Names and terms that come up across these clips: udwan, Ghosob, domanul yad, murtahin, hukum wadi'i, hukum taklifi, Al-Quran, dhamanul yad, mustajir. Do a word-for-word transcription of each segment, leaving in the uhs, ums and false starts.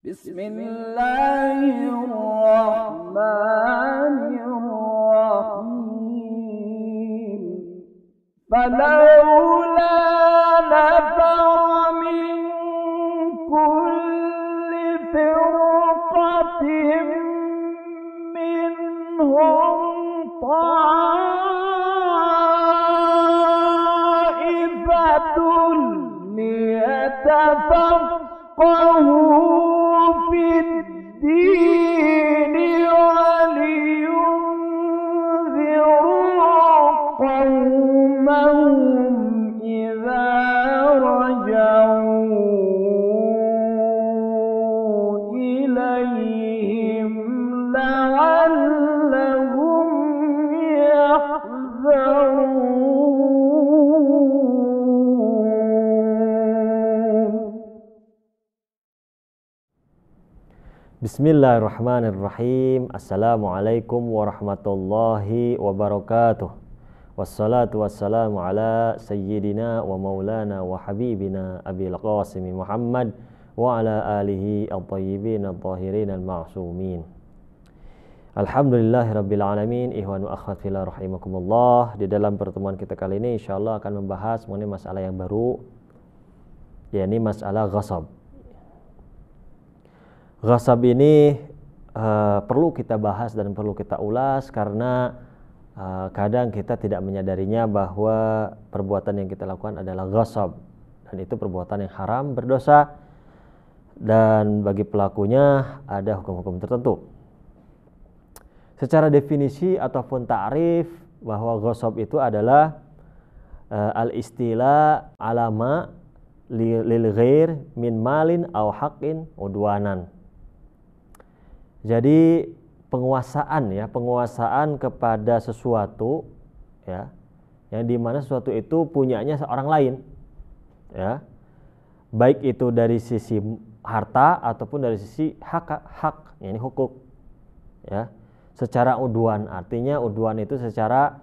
بسم الله الرحمن الرحيم. فلولا نفر من كل فرقة منهم طائفة ليتفقهوا في الدين ولينذروا قومهم إذا رجعوا إليهم لعلهم يحذرون. Bismillahirrahmanirrahim. Assalamualaikum warahmatullahi wabarakatuh. Wassalatu wassalamu ala sayyidina wa maulana wa habibina abil qasimi Muhammad wa ala alihi at-tayyibin at-tahirin al-ma'sumin. Alhamdulillahi rabbil alamin. Ikhwan wa akhwat fillah rahimakumullah. Di dalam pertemuan kita kali ini insyaallah akan membahas mengenai masalah yang baru, yakni masalah ghosob. Ghosob ini uh, perlu kita bahas dan perlu kita ulas karena uh, kadang kita tidak menyadarinya bahwa perbuatan yang kita lakukan adalah ghosob, dan itu perbuatan yang haram, berdosa, dan bagi pelakunya ada hukum-hukum tertentu. Secara definisi ataupun ta'rif, bahwa ghosob itu adalah uh, al-istila alama lil ghair min malin aw haqqin udwanan. Jadi penguasaan ya, penguasaan kepada sesuatu ya, yang dimana sesuatu itu punyanya seorang lain ya, baik itu dari sisi harta ataupun dari sisi hak, hak ya, ini hukuk ya, secara udwan. Artinya udwan itu secara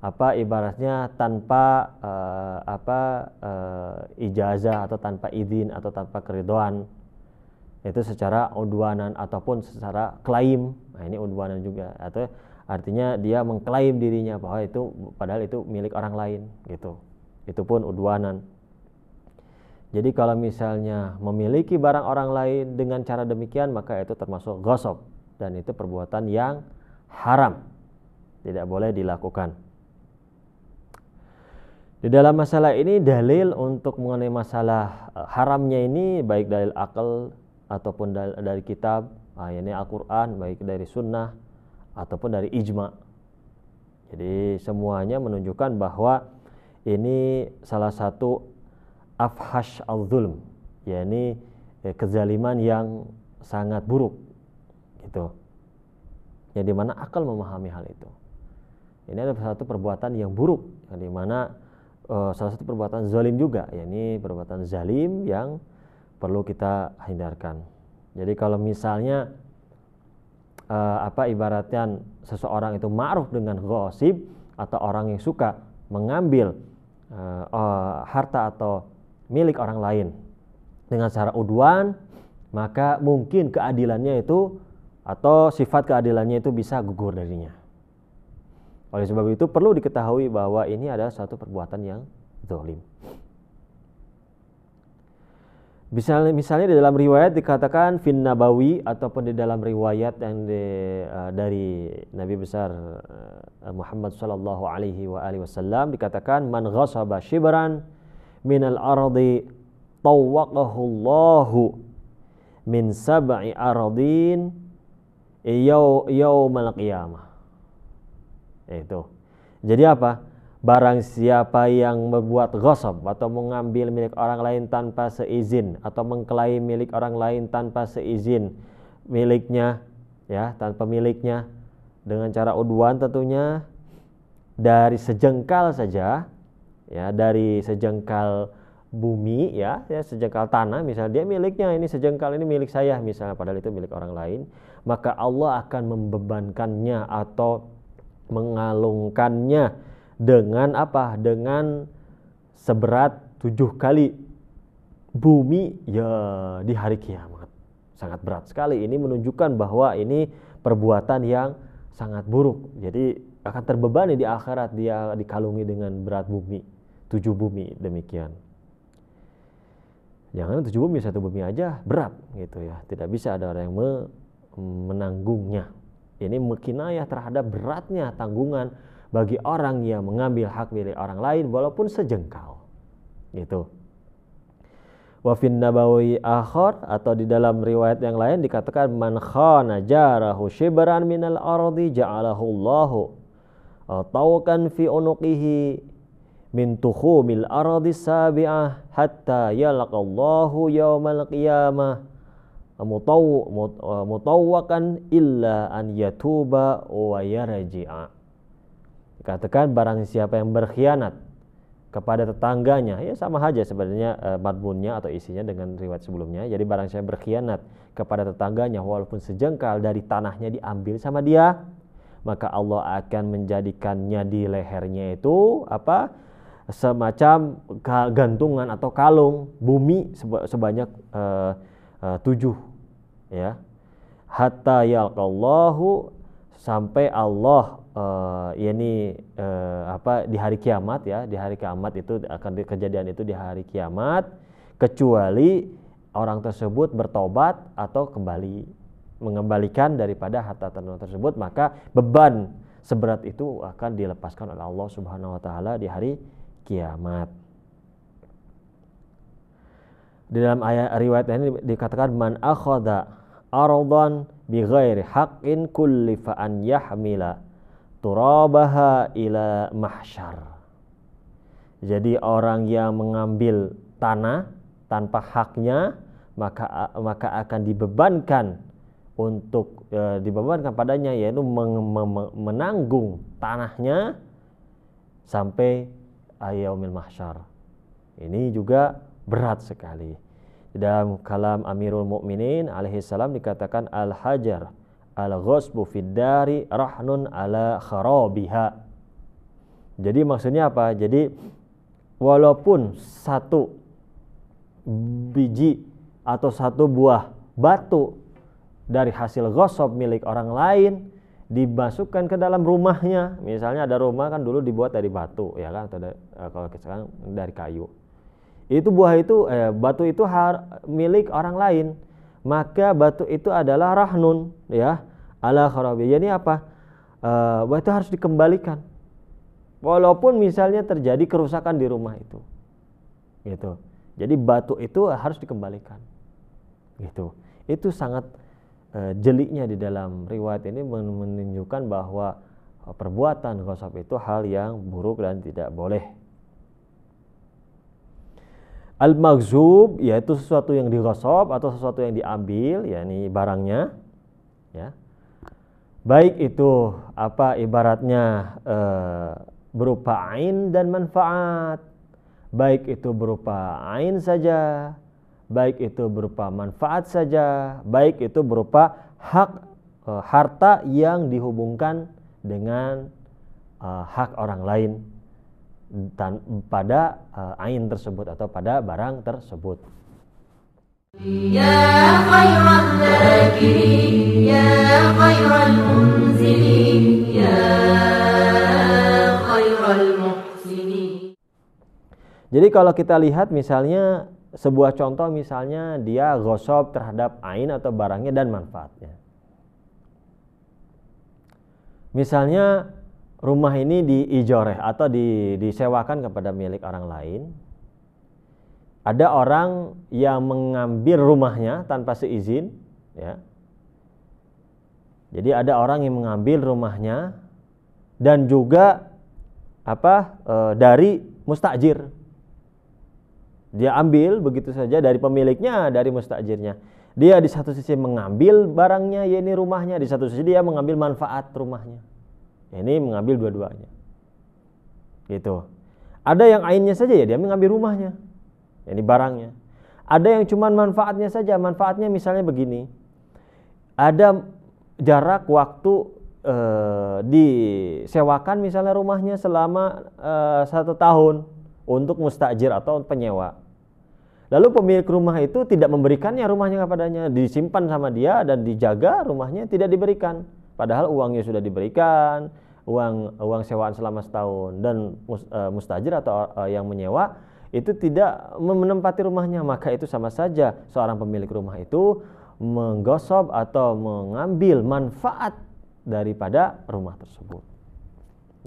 apa, ibaratnya tanpa uh, apa uh, ijazah atau tanpa izin atau tanpa keridoan, itu secara udwanan ataupun secara klaim. Nah, ini udwanan juga, atau artinya dia mengklaim dirinya bahwa itu, padahal itu milik orang lain gitu. Itu pun udwanan. Jadi kalau misalnya memiliki barang orang lain dengan cara demikian, maka itu termasuk ghosob, dan itu perbuatan yang haram, tidak boleh dilakukan. Di dalam masalah ini dalil untuk mengenai masalah haramnya ini baik dalil akal ataupun dari kitab, yakni Al-Quran, baik dari sunnah ataupun dari ijma. Jadi semuanya menunjukkan bahwa ini salah satu afhash al-zulm, yakni kezaliman yang sangat buruk gitu. Yang dimana akal memahami hal itu. Ini adalah satu perbuatan yang buruk, yang dimana uh, salah satu perbuatan zalim juga, yakni perbuatan zalim yang perlu kita hindarkan. Jadi kalau misalnya uh, apa ibaratnya seseorang itu ma'ruf dengan gosip, atau orang yang suka mengambil uh, uh, harta atau milik orang lain dengan cara udwan, maka mungkin keadilannya itu atau sifat keadilannya itu bisa gugur darinya. Oleh sebab itu perlu diketahui bahwa ini adalah suatu perbuatan yang zalim. Misalnya, misalnya di dalam riwayat dikatakan fin Nabawi, ataupun di dalam riwayat yang di, uh, dari Nabi besar uh, Muhammad sallallahu alaihi wa alihi wasallam dikatakan man ghasaba shibran min al-ardi tawwaqahu Allahu min sab'i ardin yaumil qiyamah. Itu. Jadi apa? Barang siapa yang membuat ghosob atau mengambil milik orang lain tanpa seizin, atau mengklaim milik orang lain tanpa seizin miliknya ya, tanpa miliknya, dengan cara udwan tentunya, dari sejengkal saja ya, dari sejengkal bumi ya, ya sejengkal tanah misalnya dia miliknya, ini sejengkal ini milik saya misalnya, padahal itu milik orang lain, maka Allah akan membebankannya atau mengalungkannya dengan apa? Dengan seberat tujuh kali bumi ya di hari kiamat. sangat berat sekali. Ini menunjukkan bahwa ini perbuatan yang sangat buruk. Jadi akan terbebani di akhirat, dia dikalungi dengan berat bumi, tujuh bumi demikian. Jangan tujuh bumi, satu bumi aja berat gitu ya. Tidak bisa ada orang yang menanggungnya. Ini mekinayah terhadap beratnya tanggungan bagi orang yang mengambil hak milik orang lain walaupun sejengkal gitu. Wa fin nabawi akhar, atau di dalam riwayat yang lain dikatakan man khana jarahu shibran minal ardi ja'alahu Allahu tawqan fi unuqihi min tukhumil ardi sabi'ah hatta yalqallahu yaumal qiyamah mutawwakan illa an yatuba wa yarji'a. Katakan barang siapa yang berkhianat kepada tetangganya, ya sama aja sebenarnya e, madmunnya atau isinya dengan riwayat sebelumnya. Jadi barang siapa berkhianat kepada tetangganya walaupun sejengkal dari tanahnya diambil sama dia, maka Allah akan menjadikannya di lehernya itu apa semacam gantungan atau kalung bumi sebanyak e, e, tujuh ya, hatta yalqallahu, sampai Allah Uh, ini uh, apa di hari kiamat ya, di hari kiamat itu akan kejadian itu di hari kiamat, kecuali orang tersebut bertobat atau kembali mengembalikan daripada harta tersebut tersebut maka beban seberat itu akan dilepaskan oleh Allah Subhanahu wa taala di hari kiamat. Di dalam ayat riwayat ini dikatakan man akhadha aradan bi ghairi haqqin kullifa an yahmila turabaha ila mahsyar. Jadi orang yang mengambil tanah tanpa haknya maka maka akan dibebankan untuk e, dibebankan padanya, yaitu menanggung tanahnya sampai yaumil mahsyar. Ini juga berat sekali. Dalam kalam Amirul Mukminin alaihi salam dikatakan al-hajar al-ghasbu fiddari rahnun ala kharabiha. Jadi maksudnya apa? Jadi walaupun satu biji atau satu buah batu dari hasil ghosob milik orang lain dimasukkan ke dalam rumahnya. Misalnya ada rumah kan dulu dibuat dari batu ya kan, atau dari, kalau sekarang dari kayu. Itu buah itu eh, batu itu har, milik orang lain. Maka batu itu adalah rahnun ya ala kharabi. Jadi apa? E, batu harus dikembalikan. Walaupun misalnya terjadi kerusakan di rumah itu. Gitu. Jadi batu itu harus dikembalikan. Gitu. Itu sangat e, jeliknya di dalam riwayat ini menunjukkan bahwa perbuatan ghosob itu hal yang buruk dan tidak boleh. Al-maghzub yaitu sesuatu yang dighosob atau sesuatu yang diambil, yakni barangnya ya. Baik itu apa ibaratnya e, berupa ain dan manfaat. Baik itu berupa ain saja, baik itu berupa manfaat saja, baik itu berupa hak e, harta yang dihubungkan dengan e, hak orang lain pada uh, ain tersebut atau pada barang tersebut. Ya khairal zakiri, ya khairal munzili, ya khairal muhsini. Jadi kalau kita lihat misalnya sebuah contoh, misalnya dia ghosob terhadap ain atau barangnya dan manfaatnya. Misalnya rumah ini diijoreh atau di, disewakan kepada milik orang lain. Ada orang yang mengambil rumahnya tanpa seizin, ya. Jadi ada orang yang mengambil rumahnya dan juga apa e, dari mustajir. Dia ambil begitu saja dari pemiliknya, dari mustajirnya. Dia di satu sisi mengambil barangnya, yaitu rumahnya, di satu sisi dia mengambil manfaat rumahnya. Ini mengambil dua-duanya. Gitu. Ada yang ainnya saja ya, dia mengambil rumahnya. Ini barangnya. Ada yang cuma manfaatnya saja. Manfaatnya misalnya begini. Ada jarak waktu e, disewakan misalnya rumahnya selama e, satu tahun untuk mustajir atau penyewa. Lalu pemilik rumah itu tidak memberikannya rumahnya kepadanya, disimpan sama dia dan dijaga rumahnya tidak diberikan. Padahal uangnya sudah diberikan, uang uang sewaan selama setahun, dan mustajir atau yang menyewa itu tidak menempati rumahnya, maka itu sama saja seorang pemilik rumah itu menggosob atau mengambil manfaat daripada rumah tersebut.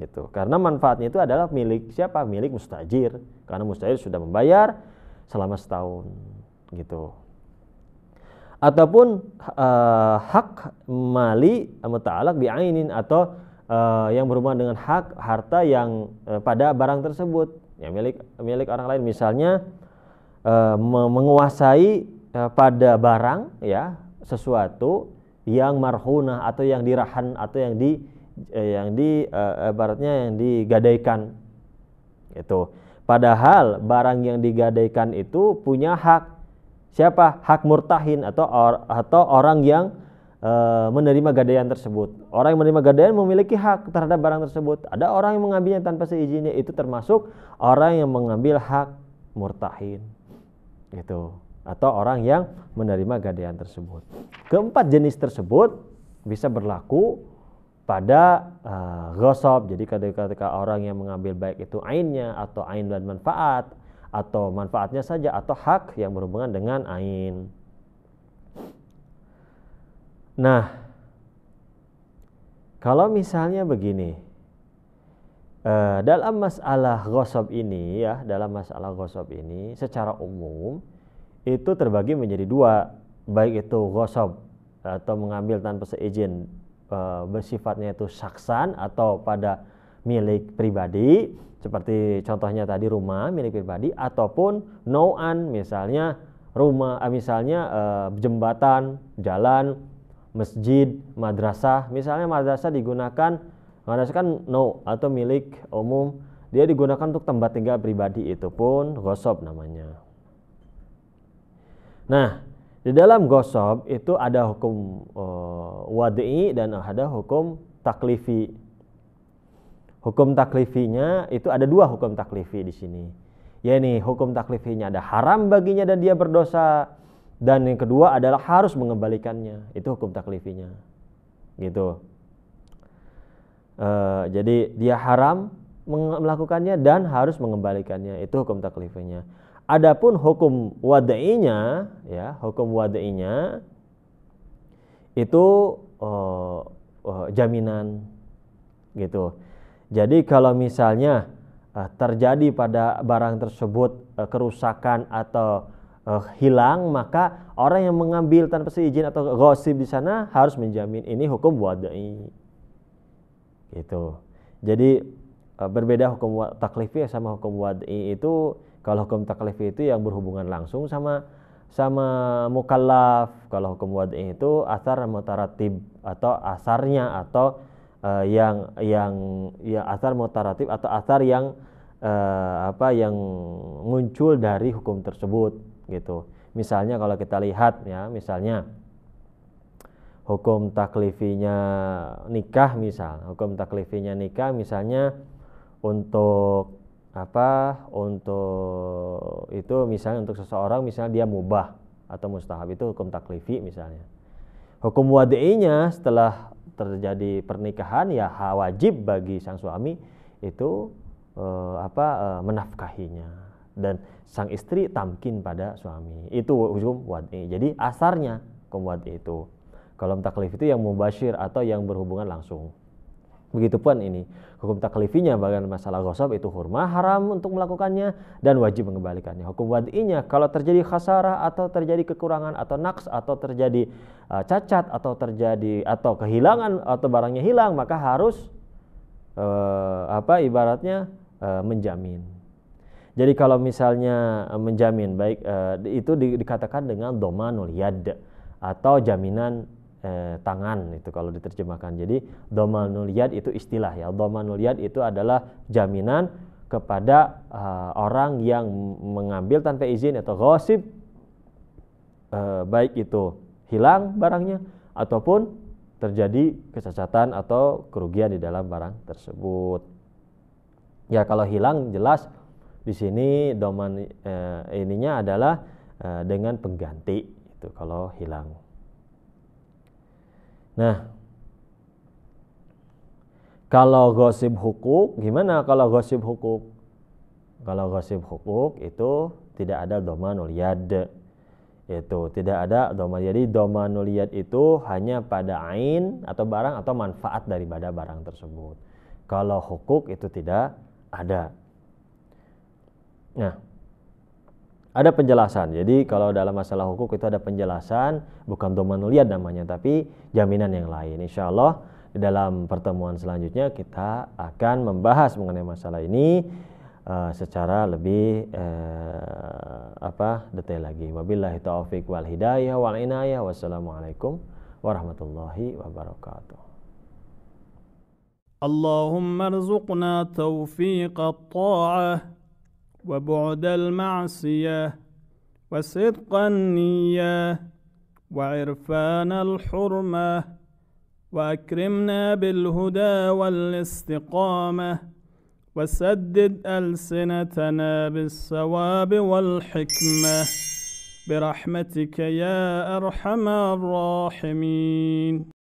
Gitu. Karena manfaatnya itu adalah milik siapa? Milik mustajir. Karena mustajir sudah membayar selama setahun, gitu. Ataupun uh, hak mali muta'alaq bi'ainin, atau uh, yang berhubungan dengan hak harta yang uh, pada barang tersebut, ya milik milik orang lain. Misalnya uh, menguasai uh, pada barang, ya, sesuatu yang marhunah atau yang dirahan atau yang di uh, yang di uh, baratnya yang digadaikan, itu. Padahal barang yang digadaikan itu punya hak siapa? Hak murtahin atau or, atau orang yang e, menerima gadaian tersebut. Orang yang menerima gadaian memiliki hak terhadap barang tersebut. Ada orang yang mengambilnya tanpa seizinnya, itu termasuk orang yang mengambil hak murtahin, gitu. Atau orang yang menerima gadaian tersebut. Keempat jenis tersebut bisa berlaku pada uh, ghosob. Jadi ketika orang yang mengambil baik itu ainnya atau ain dan manfaat, atau manfaatnya saja, atau hak yang berhubungan dengan ain. Nah, kalau misalnya begini, uh, dalam masalah ghosob ini ya, dalam masalah ghosob ini secara umum itu terbagi menjadi dua, baik itu ghosob atau mengambil tanpa seizin bersifatnya itu saksan atau pada milik pribadi, seperti contohnya tadi rumah milik pribadi, ataupun nau'an, misalnya rumah, misalnya jembatan, jalan, masjid, madrasah. Misalnya madrasah digunakan, madrasah kan nau' atau milik umum, dia digunakan untuk tempat tinggal pribadi, itu pun ghosob namanya. Nah, di dalam ghosob itu ada hukum uh, wadi'i dan ada hukum taklifi. Hukum taklifinya itu ada dua hukum taklifi di sini. Yakni hukum taklifinya ada haram baginya dan dia berdosa, dan yang kedua adalah harus mengembalikannya. Itu hukum taklifinya. Gitu. Uh, jadi dia haram melakukannya dan harus mengembalikannya. Itu hukum taklifinya. Adapun hukum wada'inya, ya, hukum wada'inya itu uh, uh, jaminan, gitu. Jadi kalau misalnya uh, terjadi pada barang tersebut uh, kerusakan atau uh, hilang, maka orang yang mengambil tanpa seizin atau ghasib di sana harus menjamin. Ini hukum wada'i, gitu. Jadi uh, berbeda hukum taklifi sama hukum wada'i. Itu kalau hukum taklifi itu yang berhubungan langsung sama sama mukallaf. Kalau hukum wada'i itu asar mutaratib atau asarnya atau uh, yang yang ya asar mutaratib atau asar yang uh, apa yang muncul dari hukum tersebut, gitu. Misalnya kalau kita lihat ya, misalnya hukum taklifinya nikah, misal hukum taklifinya nikah misalnya untuk apa untuk itu misalnya untuk seseorang, misalnya dia mubah atau mustahab, itu hukum taklifi misalnya. Hukum wadi'inya setelah terjadi pernikahan ya wajib bagi sang suami itu eh, apa eh, menafkahinya, dan sang istri tamkin pada suami. Itu hukum wadi'i. Jadi asarnya hukum wadi'i itu. Kalau taklif itu yang mubasyir atau yang berhubungan langsung. Begitupun ini hukum taklifinya bagian masalah ghosob itu hurma haram untuk melakukannya dan wajib mengembalikannya. Hukum wadi'inya kalau terjadi khasarah atau terjadi kekurangan atau naqs atau terjadi uh, cacat atau terjadi atau kehilangan atau barangnya hilang, maka harus uh, apa ibaratnya uh, menjamin. Jadi kalau misalnya uh, menjamin baik uh, itu di, dikatakan dengan domanul yad atau jaminan Eh, tangan, itu kalau diterjemahkan. Jadi domanul yad itu istilah ya. Domanul yad itu adalah jaminan kepada eh, orang yang mengambil tanpa izin atau ghasib, eh, baik itu hilang barangnya ataupun terjadi kesesatan atau kerugian di dalam barang tersebut. Ya kalau hilang jelas di sini doman eh, ininya adalah uh, dengan pengganti itu kalau hilang. Nah, kalau gosip hukuk gimana? Kalau gosip hukuk, kalau gosip hukuk itu tidak ada dhamanul yad, itu tidak ada dhaman. Jadi dhamanul yad itu hanya pada ain atau barang atau manfaat daripada barang tersebut. Kalau hukuk itu tidak ada. Nah, ada penjelasan. Jadi kalau dalam masalah hukuk itu ada penjelasan, bukan dhamanul yad namanya, tapi jaminan yang lain. Insya Allah di dalam pertemuan selanjutnya kita akan membahas mengenai masalah ini uh, secara lebih uh, apa detail lagi. Wabillahi taufiq wal hidayah wal inayah. Wassalamualaikum warahmatullahi wabarakatuh. اللهم ارزقنا توفيق الطاعة وبعد المعصية وصدق النية وعرفان الحرمة وأكرمنا بالهدى والاستقامة وسدد ألسنتنا بالصواب والحكمة برحمتك يا أرحم الراحمين.